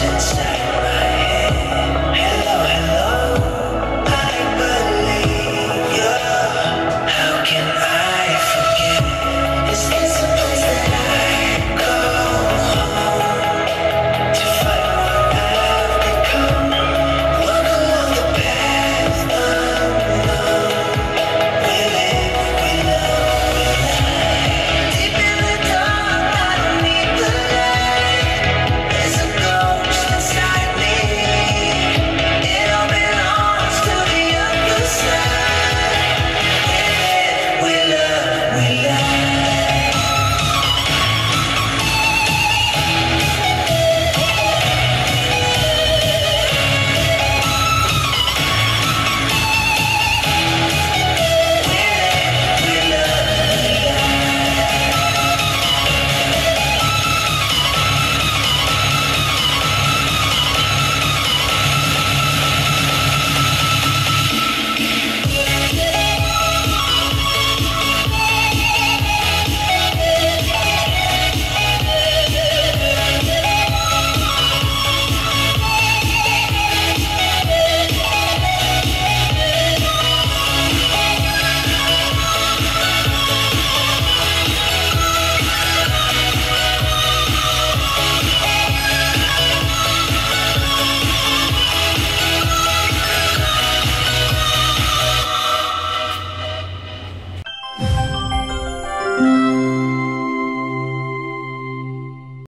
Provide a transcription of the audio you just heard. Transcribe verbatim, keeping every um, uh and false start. Since